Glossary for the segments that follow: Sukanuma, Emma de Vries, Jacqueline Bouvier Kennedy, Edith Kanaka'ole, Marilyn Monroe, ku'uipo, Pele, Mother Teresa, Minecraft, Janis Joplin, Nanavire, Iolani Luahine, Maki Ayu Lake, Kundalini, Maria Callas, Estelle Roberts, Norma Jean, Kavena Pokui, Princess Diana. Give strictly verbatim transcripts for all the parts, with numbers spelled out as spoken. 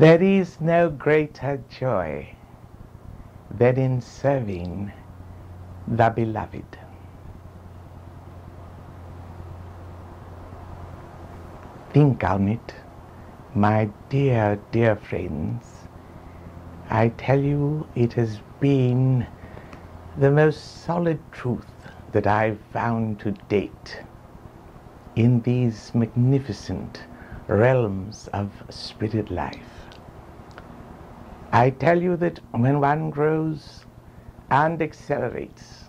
There is no greater joy than in serving the beloved. Think on it, my dear, dear friends. I tell you, it has been the most solid truth that I've found to date in these magnificent realms of spirit life. I tell you that when one grows and accelerates,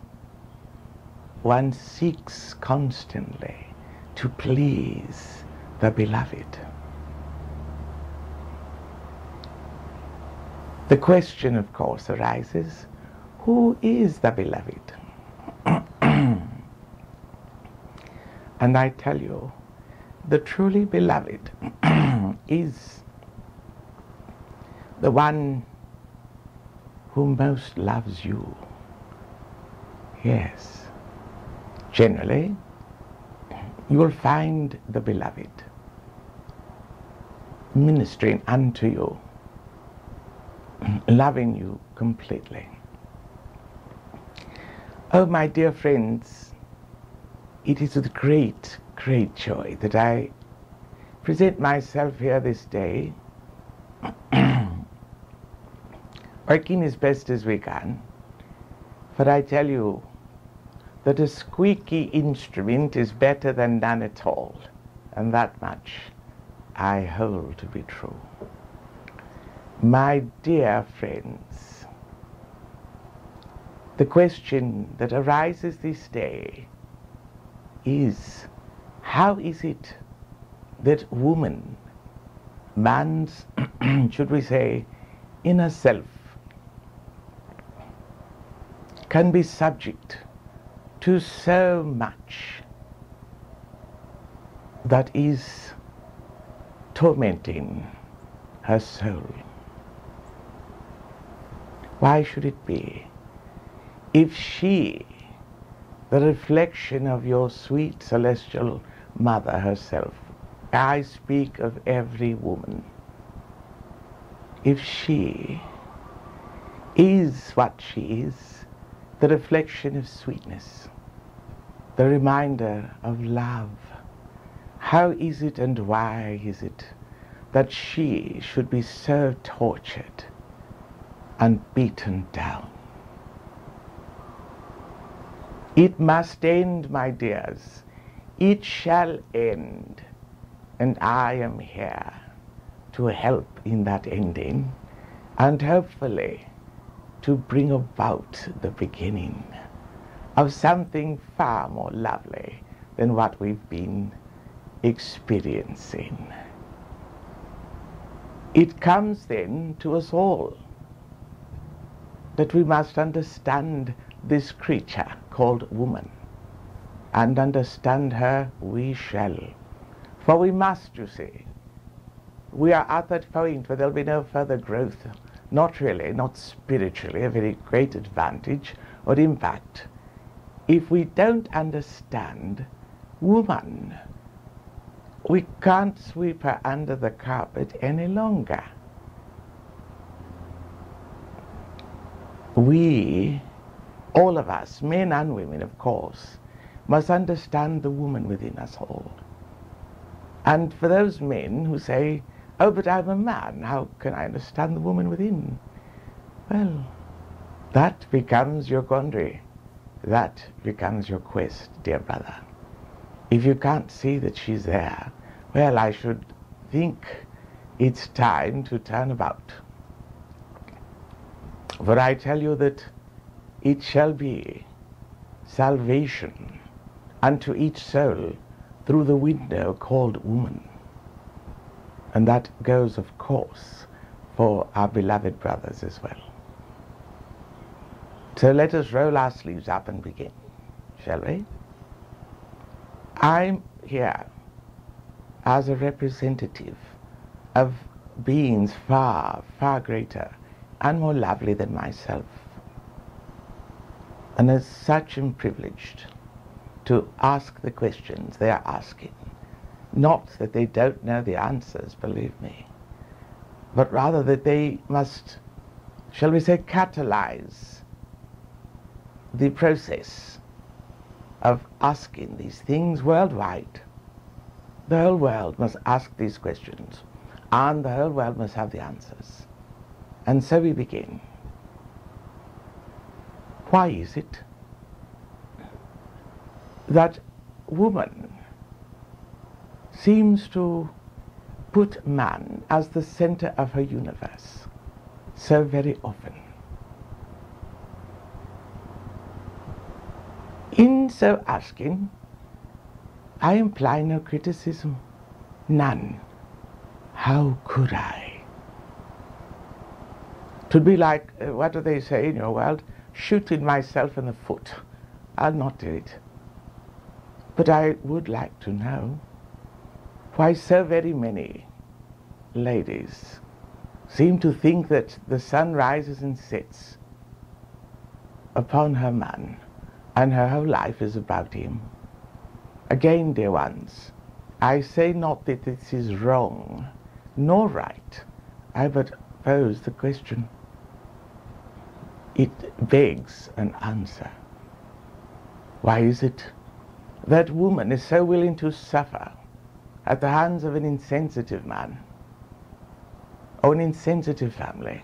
one seeks constantly to please the beloved. The question, of course, arises, who is the beloved? And I tell you, the truly beloved is the one who most loves you. Yes. Generally, you will find the beloved ministering unto you, loving you completely. Oh, my dear friends, it is with great, great joy that I present myself here this day, working as best as we can. For I tell you that a squeaky instrument is better than none at all, and that much I hold to be true. My dear friends, the question that arises this day is, how is it that woman, man's, should we say, inner self, can be subject to so much that is tormenting her soul? Why should it be? If she, the reflection of your sweet celestial mother herself, I speak of every woman, if she is what she is, the reflection of sweetness, the reminder of love, how is it and why is it that she should be so tortured and beaten down? It must end, my dears. It shall end. And I am here to help in that ending and hopefully to bring about the beginning of something far more lovely than what we've been experiencing. It comes then to us all that we must understand this creature called woman, and understand her we shall. For we must, you see. We are at that point where there'll be no further growth, not really, not spiritually, a very great advantage or impact, if we don't understand woman. We can't sweep her under the carpet any longer. We, all of us, men and women, of course, must understand the woman within us all. And for those men who say, oh, but I'm a man, how can I understand the woman within? Well, that becomes your quandary. That becomes your quest, dear brother. If you can't see that she's there, well, I should think it's time to turn about. For I tell you that it shall be salvation unto each soul through the window called woman. And that goes, of course, for our beloved brothers as well. So let us roll our sleeves up and begin, shall we? I'm here as a representative of beings far, far greater and more lovely than myself. And as such, I'm privileged to ask the questions they are asking. Not that they don't know the answers, believe me. but rather that they must, shall we say, catalyze the process of asking these things worldwide. The whole world must ask these questions, and the whole world must have the answers. And so we begin. Why is it that woman seems to put man as the center of her universe so very often? In so asking, I imply no criticism, none. How could I? To be like, uh, what do they say in your world? Shooting myself in the foot. I'll not do it. But I would like to know why so very many ladies seem to think that the sun rises and sets upon her man, and her whole life is about him. Again, dear ones, I say not that this is wrong nor right. I but pose the question. It begs an answer. Why is it that woman is so willing to suffer at the hands of an insensitive man or an insensitive family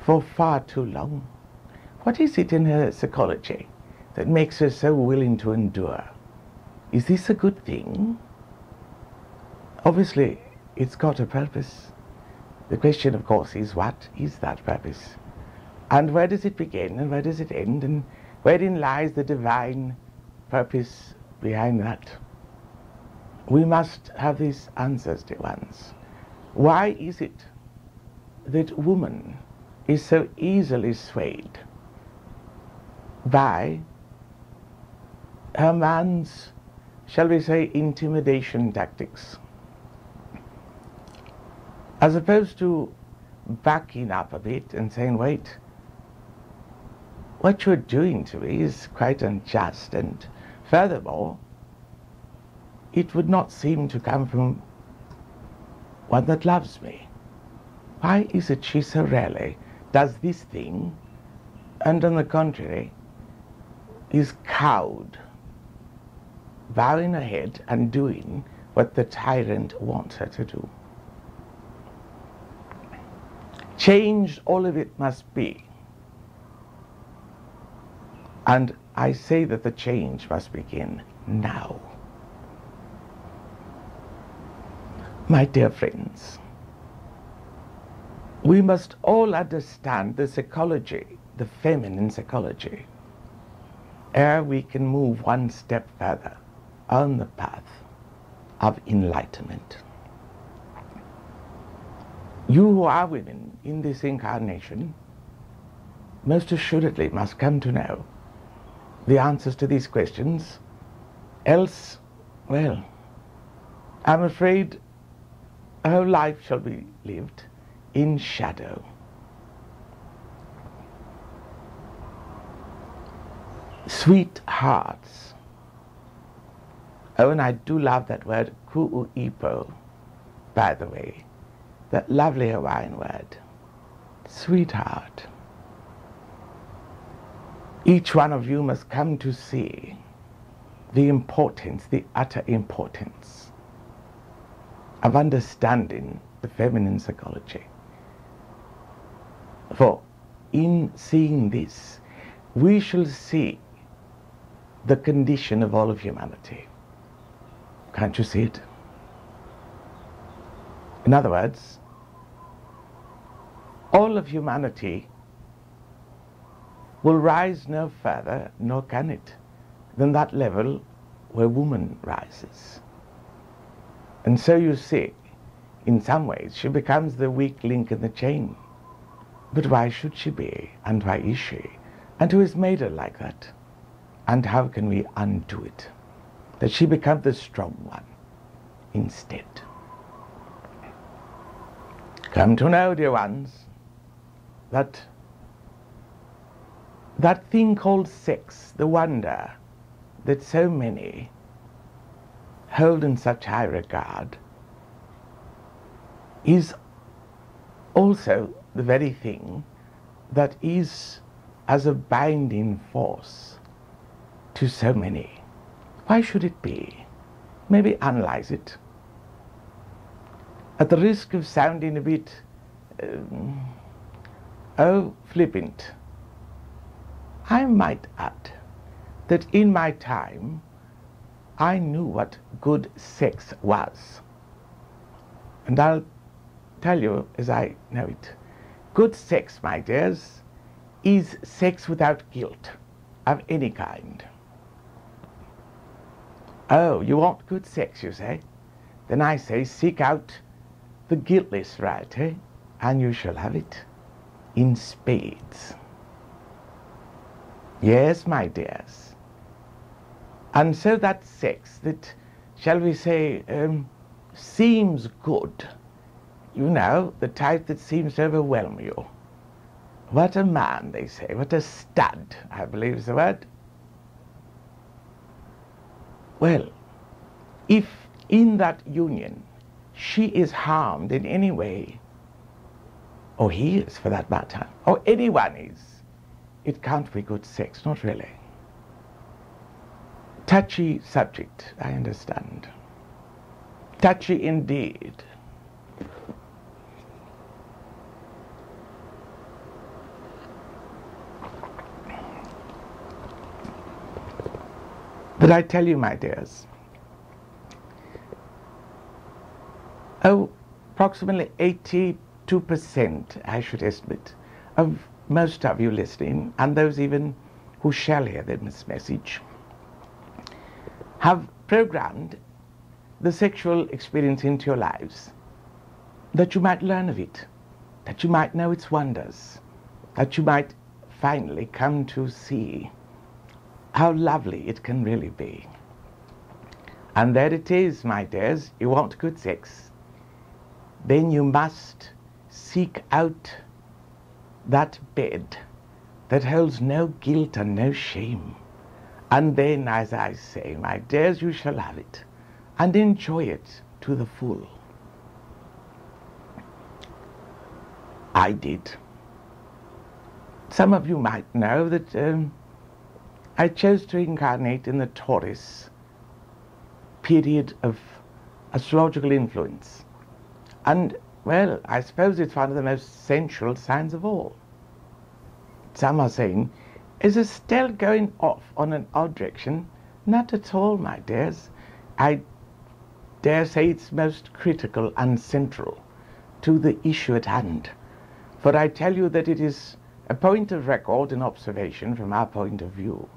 for far too long? What is it in her psychology that makes her so willing to endure? Is this a good thing? Obviously, it's got a purpose. The question, of course, is what is that purpose? And where does it begin and where does it end, and wherein lies the divine purpose behind that? We must have these answers, dear ones. Why is it that woman is so easily swayed by her man's, shall we say, intimidation tactics, as opposed to backing up a bit and saying, wait, what you're doing to me is quite unjust, and furthermore, it would not seem to come from one that loves me. Why is it she so rarely does this thing, and on the contrary, is cowed, bowing her head and doing what the tyrant wants her to do? Changed all of it must be. And I say that the change must begin now. My dear friends, we must all understand the psychology, the feminine psychology, ere we can move one step further on the path of enlightenment. You who are women in this incarnation most assuredly must come to know the answers to these questions, else, well, I'm afraid our life shall be lived in shadow. Sweethearts. Oh, and I do love that word, ku'uipo, by the way, that lovely Hawaiian word, sweetheart. Each one of you must come to see the importance, the utter importance of understanding the feminine psychology. For in seeing this, we shall see the condition of all of humanity. Can't you see it? In other words, all of humanity will rise no further, nor can it, than that level where woman rises. And so you see, in some ways, she becomes the weak link in the chain. But why should she be, and why is she, and who has made her like that? And how can we undo it, that she become the strong one instead? Come to know, dear ones, that that thing called sex, the wonder that so many hold in such high regard, is also the very thing that is as a binding force to so many. Why should it be? Maybe analyze it. At the risk of sounding a bit, um, oh, flippant, I might add that in my time I knew what good sex was. And I'll tell you as I know it. Good sex, my dears, is sex without guilt of any kind. Oh, you want good sex, you say? Then I say, seek out the guiltless variety, and you shall have it in spades. Yes, my dears. And so that sex that, shall we say, um, seems good, you know, the type that seems to overwhelm you. What a man, they say. What a stud, I believe is the word. Well, if in that union she is harmed in any way, or he is for that matter, or anyone is, it can't be good sex, not really. Touchy subject, I understand. Touchy indeed. But I tell you, my dears, oh, approximately eighty-two percent, I should estimate, of most of you listening, and those even who shall hear this message, have programmed the sexual experience into your lives, that you might learn of it, that you might know its wonders, that you might finally come to see how lovely it can really be. And there it is, my dears. You want good sex, then you must seek out that bed that holds no guilt and no shame. And then, as I say, my dears, you shall have it and enjoy it to the full. I did. Some of you might know that um, I chose to incarnate in the Taurus period of astrological influence. And, well, I suppose it's one of the most sensual signs of all. Some are saying, is Estelle going off on an odd direction? Not at all, my dears. I dare say it's most critical and central to the issue at hand. For I tell you that it is a point of record and observation from our point of view,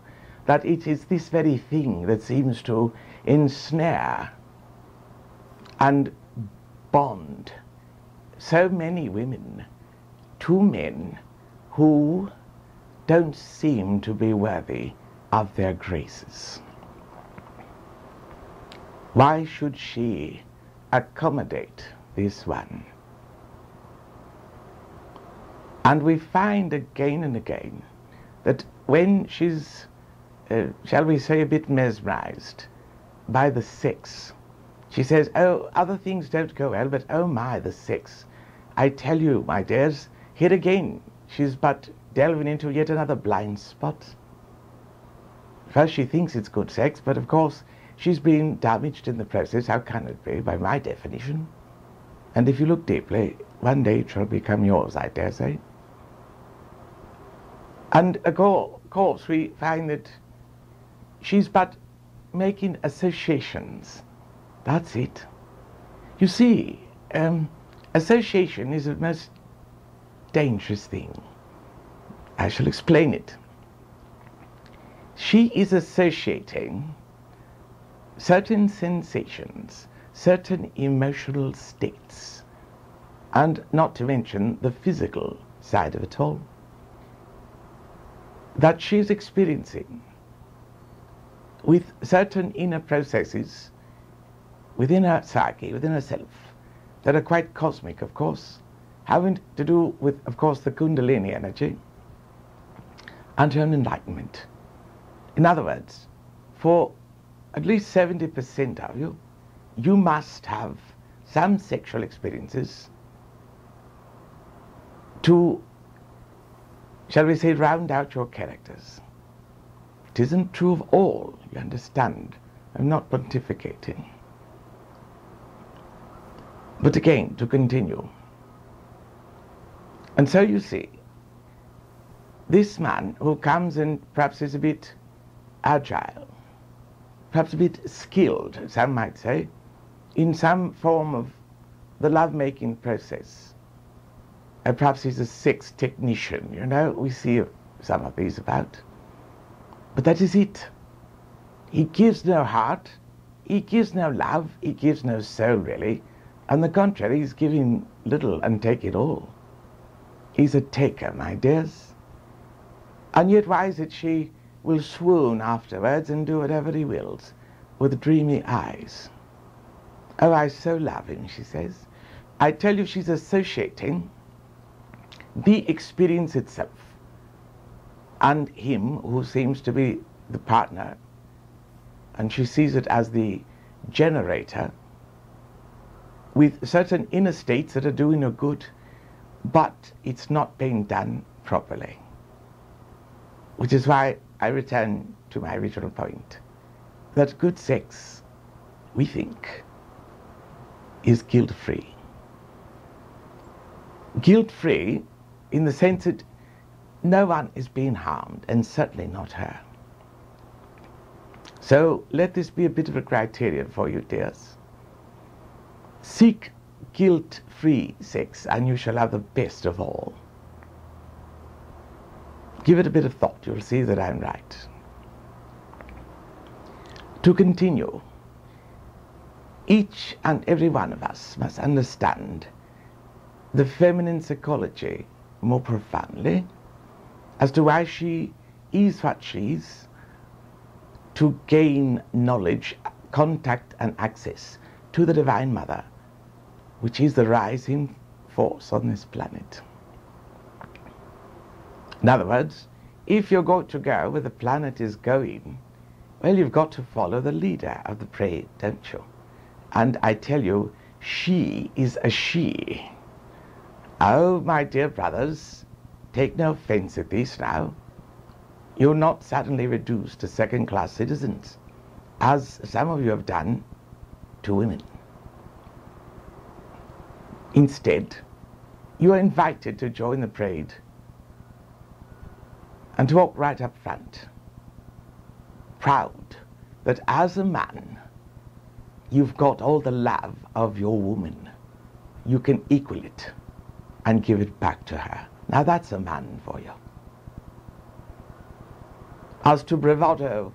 that it is this very thing that seems to ensnare and bond so many women to men who don't seem to be worthy of their graces. Why should she accommodate this one? And we find again and again that when she's Uh, shall we say, a bit mesmerized by the sex, she says, oh, other things don't go well, but oh my, the sex. I tell you, my dears, here again, she's but delving into yet another blind spot. First she thinks it's good sex, but of course she's been damaged in the process. How can it be, by my definition? And if you look deeply, one day it shall become yours, I dare say. And of course we find that she's but making associations. That's it. You see, um, association is the most dangerous thing. I shall explain it. She is associating certain sensations, certain emotional states, and not to mention the physical side of it all, that she's experiencing with certain inner processes within her psyche, within herself, that are quite cosmic, of course, having to do with, of course, the Kundalini energy and her own enlightenment. In other words, for at least seventy percent of you, you must have some sexual experiences to, shall we say, round out your characters. It isn't true of all, you understand. I'm not pontificating. But again, to continue. And so you see, this man who comes and perhaps is a bit agile, perhaps a bit skilled, some might say, in some form of the lovemaking process. And perhaps he's a sex technician, you know, we see some of these about. But that is it. He gives no heart, he gives no love, he gives no soul, really. On the contrary, he's giving little and taking all. He's a taker, my dears. And yet why is it she will swoon afterwards and do whatever he wills with dreamy eyes? Oh, I so love him, she says. I tell you, she's associating the experience itself and him who seems to be the partner, and she sees it as the generator, with certain inner states that are doing her good, but it's not being done properly. Which is why I return to my original point, that good sex, we think, is guilt-free. Guilt-free in the sense that no one is being harmed, and certainly not her. So let this be a bit of a criterion for you, dears. Seek guilt-free sex and you shall have the best of all. Give it a bit of thought, you'll see that I'm right. To continue, each and every one of us must understand the feminine psychology more profoundly as to why she is what she is, to gain knowledge, contact and access to the Divine Mother, which is the rising force on this planet. In other words, if you're going to go where the planet is going, well, you've got to follow the leader of the parade, don't you? And I tell you, she is a she. Oh, my dear brothers, take no offense at this now. You're not suddenly reduced to second-class citizens, as some of you have done to women. Instead, you are invited to join the parade and to walk right up front, proud that as a man, you've got all the love of your woman. You can equal it and give it back to her. Now that's a man for you. As to bravado,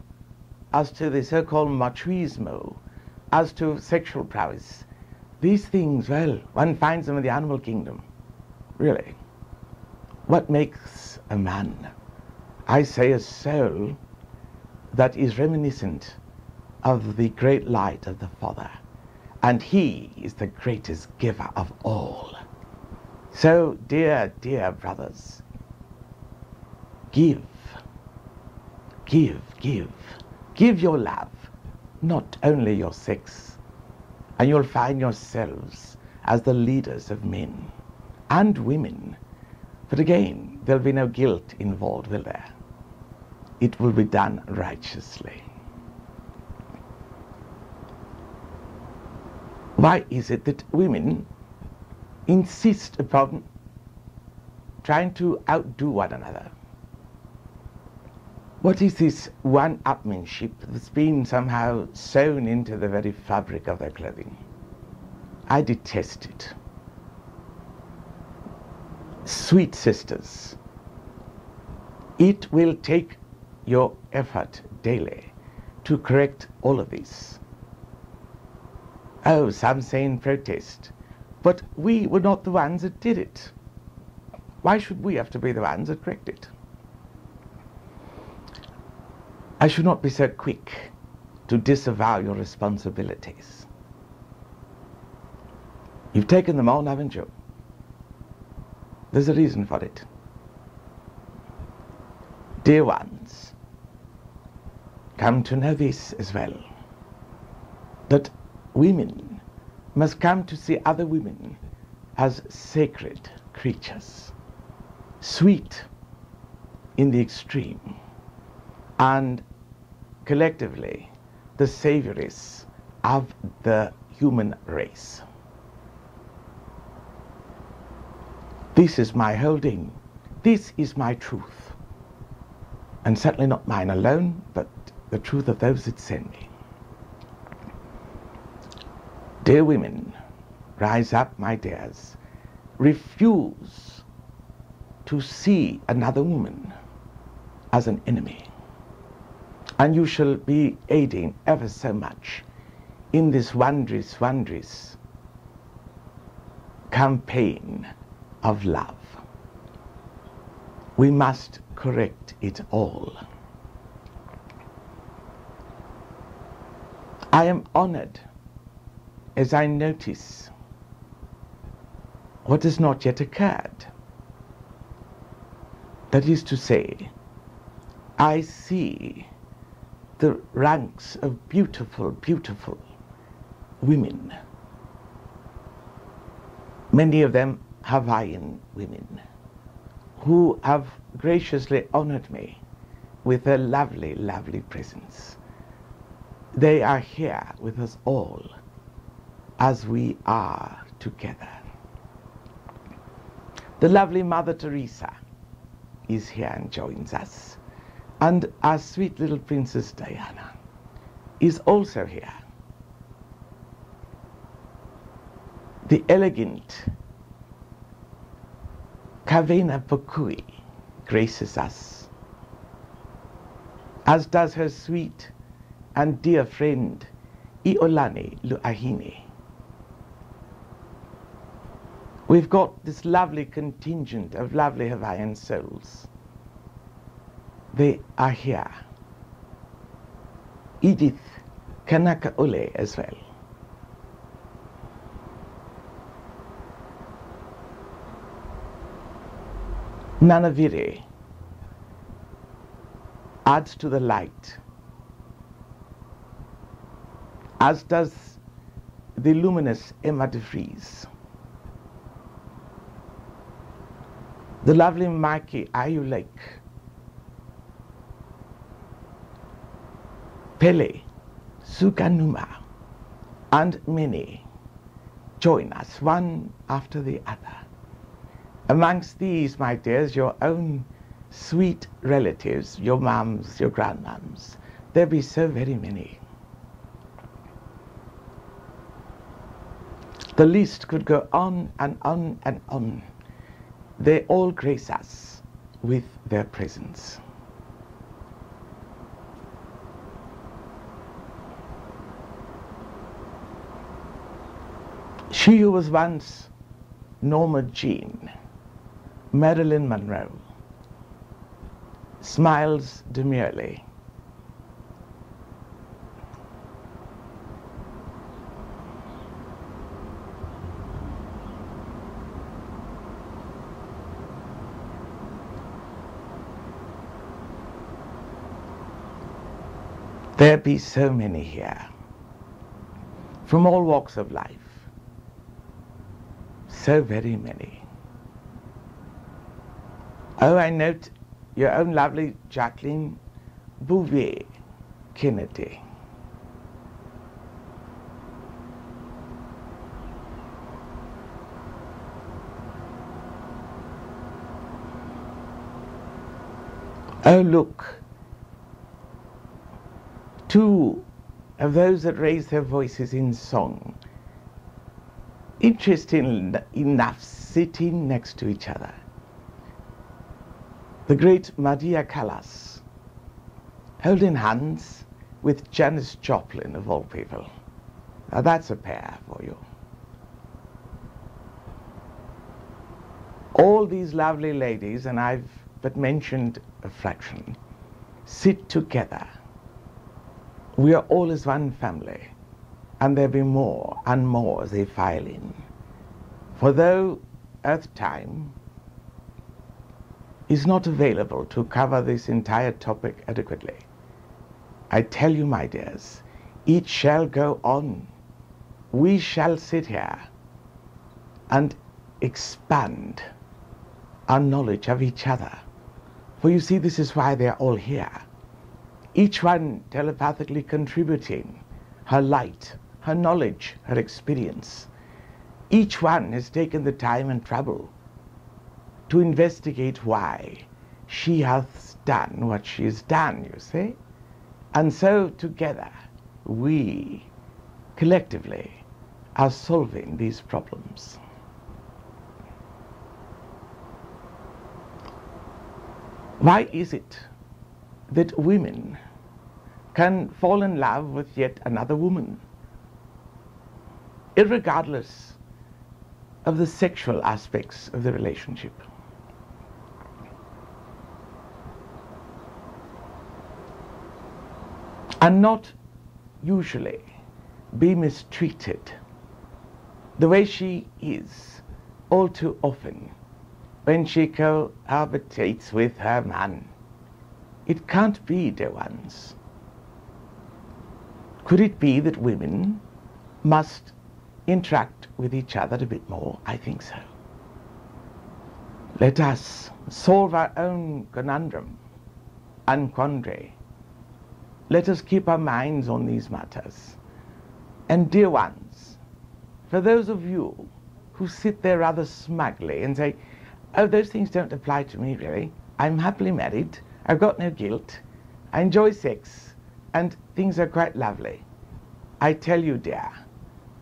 as to the so-called machismo, as to sexual prowess, these things, well, one finds them in the animal kingdom. Really. What makes a man? I say a soul that is reminiscent of the great light of the Father, and he is the greatest giver of all. So dear, dear brothers, give, give, give, give your love, not only your sex, and you'll find yourselves as the leaders of men and women. But again, there'll be no guilt involved, will there? It will be done righteously. Why is it that women insist upon trying to outdo one another? What is this one-upmanship that's been somehow sewn into the very fabric of their clothing? I detest it. Sweet sisters, it will take your effort daily to correct all of this. Oh, some say in protest, but we were not the ones that did it. Why should we have to be the ones that correct it? I should not be so quick to disavow your responsibilities. You've taken them on, haven't you? There's a reason for it. Dear ones, come to know this as well, that women must come to see other women as sacred creatures, sweet in the extreme, and collectively the savioress of the human race. This is my holding. This is my truth. And certainly not mine alone, but the truth of those that send me. Dear women, rise up, my dears. Refuse to see another woman as an enemy. And you shall be aiding ever so much in this wondrous, wondrous campaign of love. We must correct it all. I am honored as I notice what has not yet occurred. That is to say, I see the ranks of beautiful, beautiful women. Many of them Hawaiian women, who have graciously honored me with their lovely, lovely presence. They are here with us all as we are together. The lovely Mother Teresa is here and joins us, and our sweet little Princess Diana is also here. The elegant Kavena Pokui graces us, as does her sweet and dear friend Iolani Luahine. We've got this lovely contingent of lovely Hawaiian souls. They are here. Edith Kanaka'ole as well. Nanavire adds to the light, as does the luminous Emma de Vries. The lovely Maki Ayu Lake. Pele, Sukanuma, and many join us one after the other. Amongst these, my dears, your own sweet relatives, your mums, your grandmums, there be so very many. The list could go on and on and on. They all grace us with their presence. She who was once Norma Jean, Marilyn Monroe, smiles demurely. There be so many here, from all walks of life, so very many. Oh, I note your own lovely Jacqueline Bouvier Kennedy. Oh, look, two of those that raise their voices in song, interesting enough, sitting next to each other. The great Maria Callas, holding hands with Janis Joplin, of all people. Now that's a pair for you. All these lovely ladies, and I've but mentioned a fraction, sit together. We are all as one family, and there be more and more as they file in. For though earth time is not available to cover this entire topic adequately, I tell you, my dears, it shall go on. We shall sit here and expand our knowledge of each other. For you see, this is why they're all here. Each one telepathically contributing her light, her knowledge, her experience. Each one has taken the time and trouble to investigate why she has done what she has done, you see. And so together, we collectively are solving these problems. Why is it that women can fall in love with yet another woman, irregardless of the sexual aspects of the relationship? And not usually be mistreated the way she is all too often when she cohabitates with her man. It can't be, dear ones. Could it be that women must interact with each other a bit more? I think so. Let us solve our own conundrum and quandary. Let us keep our minds on these matters. And dear ones, for those of you who sit there rather smugly and say, oh, those things don't apply to me really, I'm happily married, I've got no guilt, I enjoy sex, and things are quite lovely. I tell you, dear,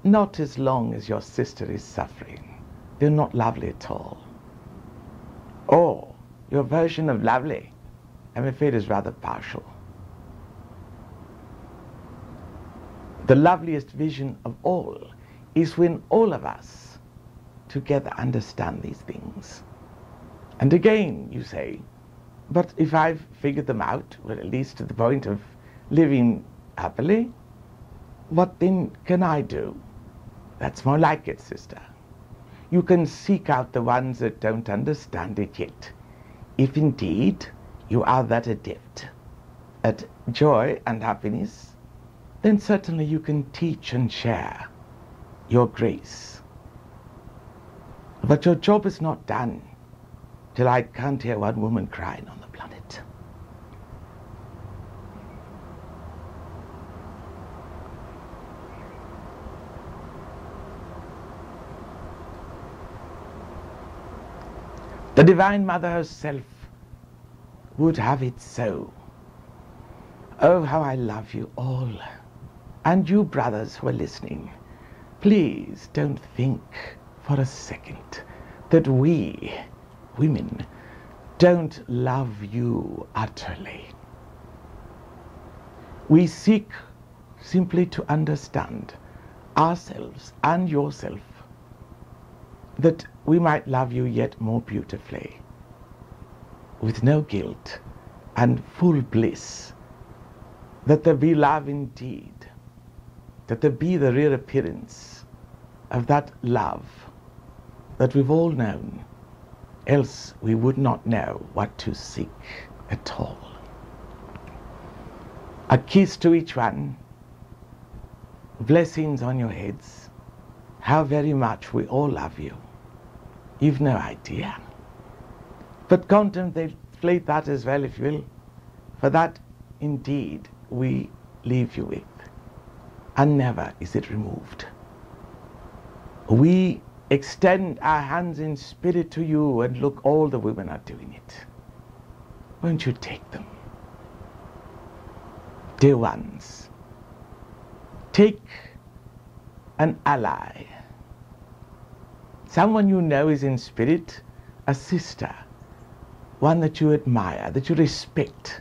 not as long as your sister is suffering. They're not lovely at all. Or your version of lovely, I'm afraid, is rather partial. The loveliest vision of all is when all of us together understand these things. And again, you say, but if I've figured them out, well, at least to the point of living happily, what then can I do? That's more like it, sister. You can seek out the ones that don't understand it yet, if indeed you are that adept at joy and happiness. Then certainly you can teach and share your grace. But your job is not done till I can't hear one woman crying on the planet. The Divine Mother herself would have it so. Oh, how I love you all. And you brothers who are listening, please don't think for a second that we, women, don't love you utterly. We seek simply to understand ourselves and yourself, that we might love you yet more beautifully, with no guilt and full bliss, that there be love indeed, that there be the real appearance of that love that we've all known, else we would not know what to seek at all. A kiss to each one, blessings on your heads, how very much we all love you, you've no idea. But contemplate that as well, if you will, for that indeed we leave you with. And never is it removed. We extend our hands in spirit to you, and look, all the women are doing it. Won't you take them? Dear ones, take an ally, someone you know is in spirit, a sister, one that you admire, that you respect,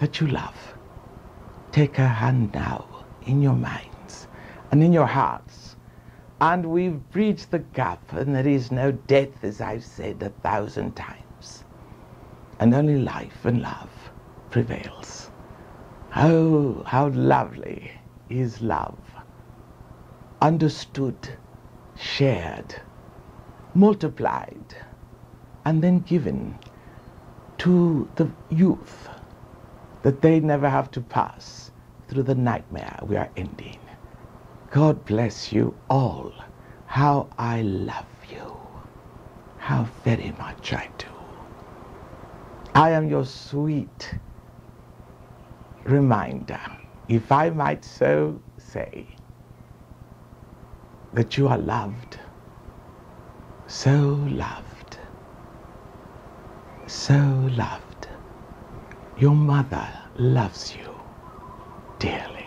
that you love. Take her hand now in your mind and in your hearts, and we've breached the gap, and there is no death, as I've said a thousand times, and only life and love prevails. Oh, how lovely is love, understood, shared, multiplied, and then given to the youth, that they never have to pass through the nightmare we are ending. God bless you all. How I love you. How very much I do. I am your sweet reminder, if I might so say, that you are loved, so loved, so loved. Your mother loves you dearly.